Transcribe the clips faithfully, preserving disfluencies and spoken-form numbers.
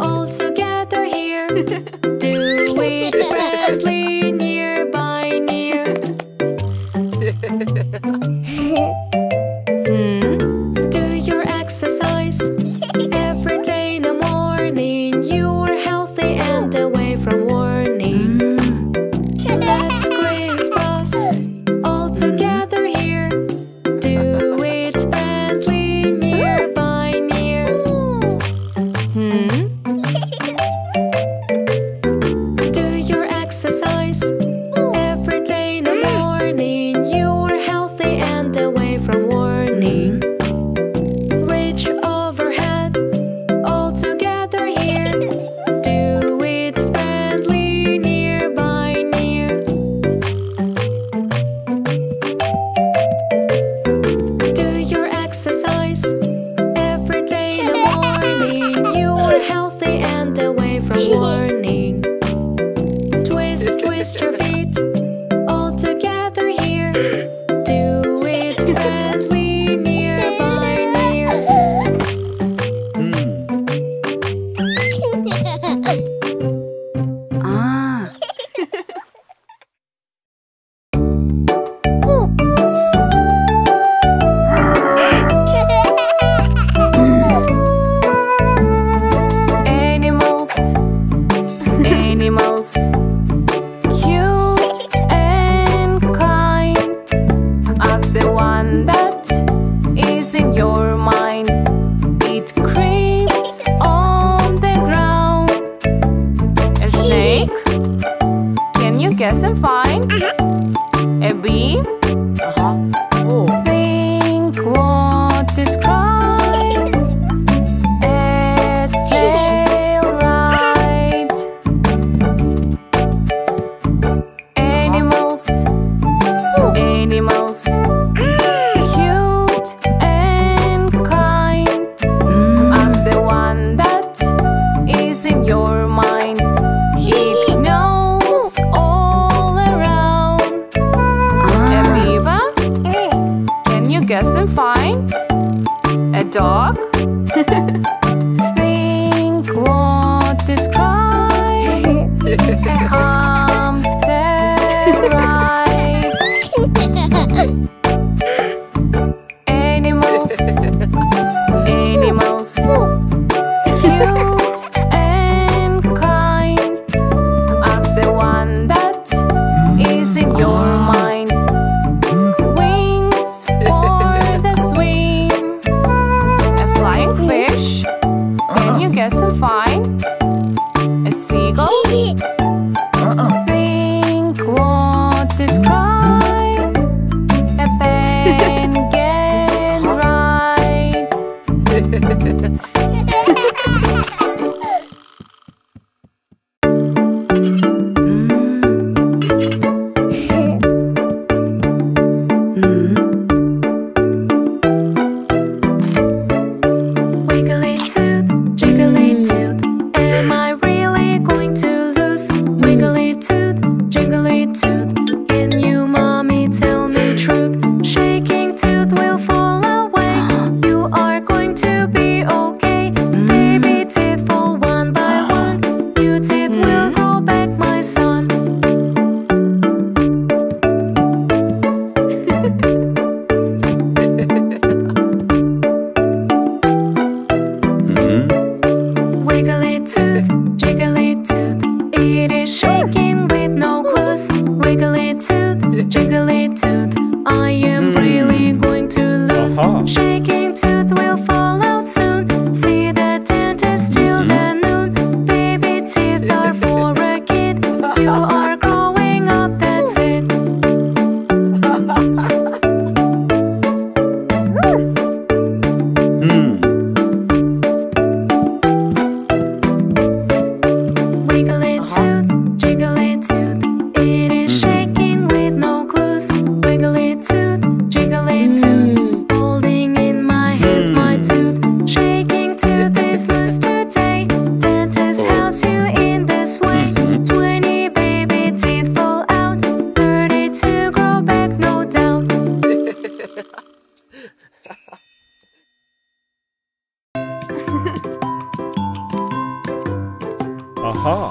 all together here. Do it friendly, nearby, near. Hmm? Do your exercise every day in the morning. You're healthy and away from warning. Let's crisscross all together here. Do it friendly, nearby, near. Hmm? Do your exercise every day in the morning. You're healthy and away from warning. Reach overhead, all together here. Do it friendly, nearby, near. Do your exercise every day in the morning. You are healthy and away from warning. Twist, twist your feet, all together here. Do it friendly, nearby, near. Ah. Animals, animals, cute and kind, are the one that is in your mind. It creeps on the ground. A snake? Can you guess and find? A bee? Uh-huh. Oh. Think what is describe a snail, right? Animals, animals, cute and kind, are the one that is in your mind. It knows all around. A beaver? Can you guess and find? A dog? Think what describe a hamster, right? Animals, animals, cute and kind, are the one that is in your mind. Wings for the swim, a flying fish. Can you guess and find? A seagull? Think what describe a penguin, right? Wiggly tooth, jiggly tooth, am I really going to Aha!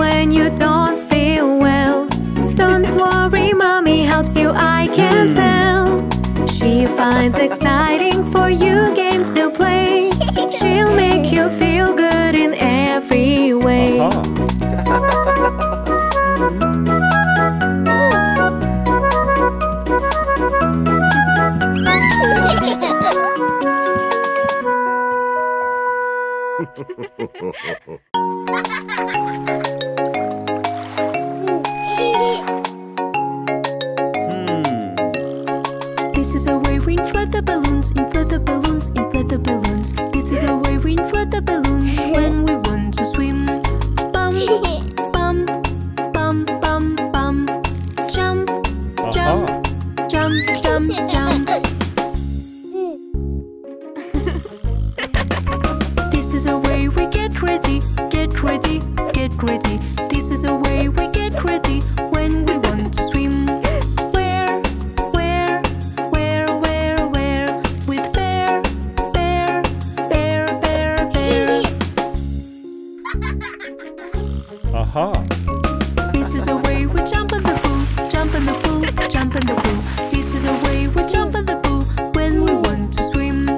when you don't feel well. Don't worry, mommy helps you, I can tell. She finds exciting for you game to play. She'll make you feel good in every way. This is a way we inflate the balloons, inflate the balloons, inflate the balloons. This is a way we inflate the balloons when we want to swim. Bum, bum, bum, bum, bum. Jump, jump, jump, jump, jump. This is a way we get ready, get ready, get ready. This is a way we get ready when we want to swim. Where, where, where, where, where? With bear, bear, bear, bear, bear. Aha! This is a way we jump in the pool, jump in the pool, jump in the pool. This is a way we jump in the pool when we want to swim.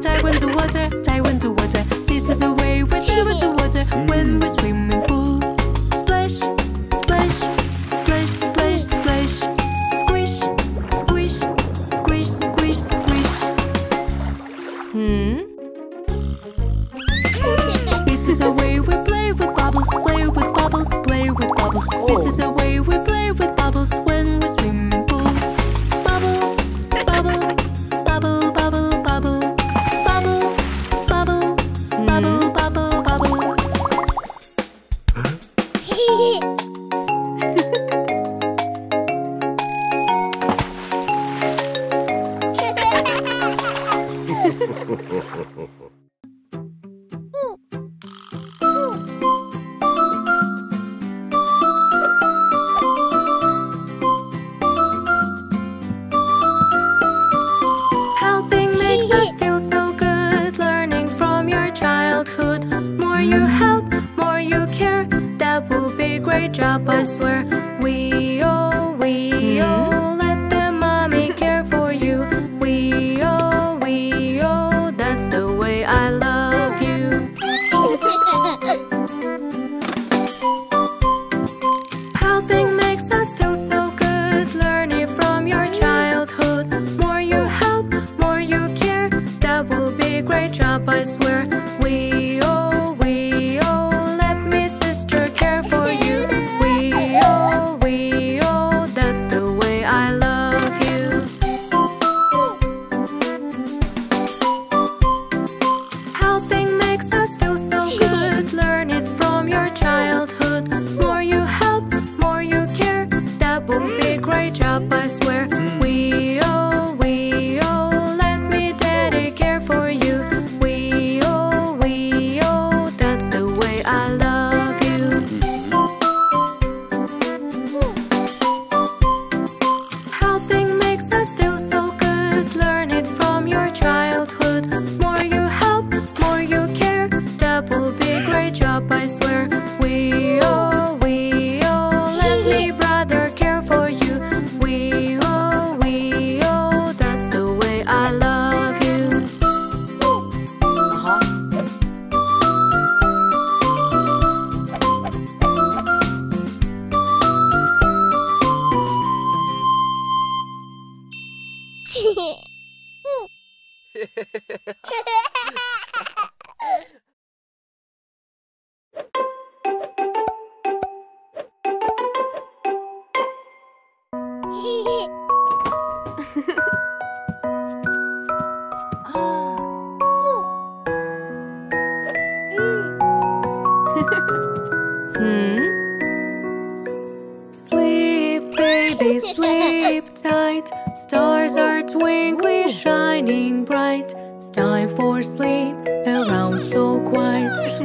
Dive into water, dive into water. This is a way we dive into water when we swim in pool. Splash, splash, splash, splash, splash. Squish, squish, squish, squish, squish. Hmm. This is a way we play with bubbles, play with bubbles, play with bubbles. This is a way we play with bubbles when we swim in pool. Bubble, bubble, bubble, bubble, bubble.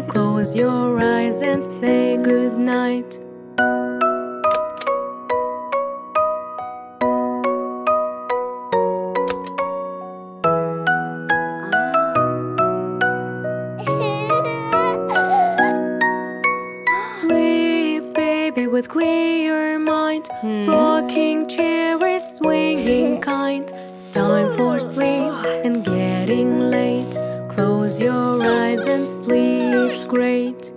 Close your eyes and say good night. with clear mind, mm. rocking chair is swinging kind. It's time for sleep and getting late. Close your eyes and sleep great.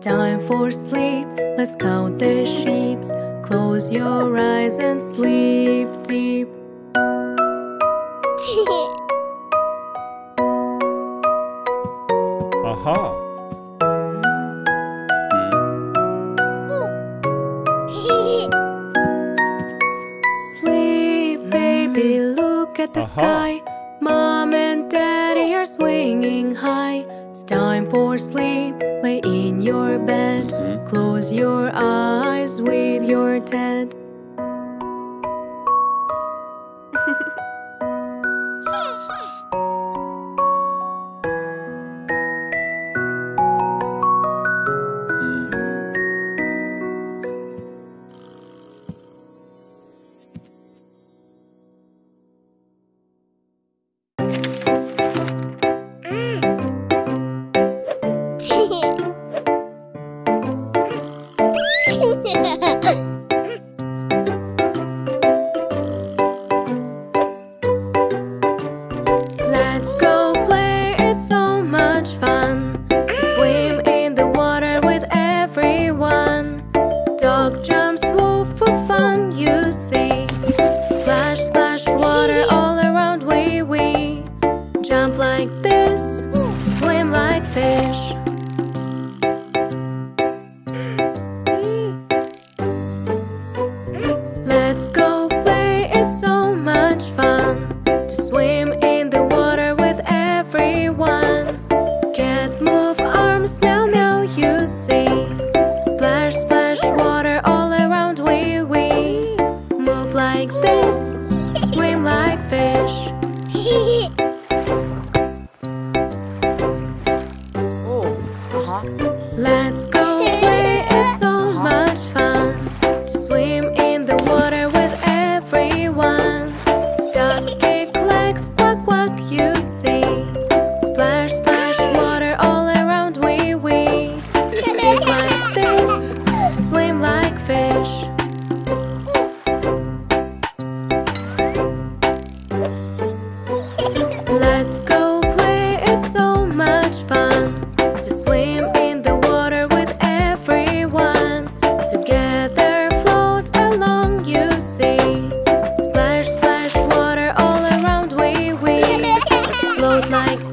Time for sleep, let's count the sheep. Close your eyes and sleep deep. Aha! Sleep, baby, look at the Aha. sky. Mom and daddy are swinging high. It's time for sleep, lay in your bed, mm-hmm. close your eyes with your head. Like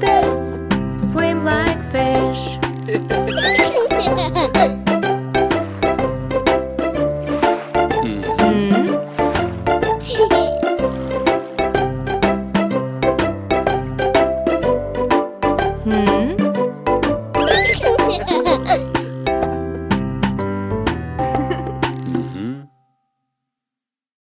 this, swim like fish.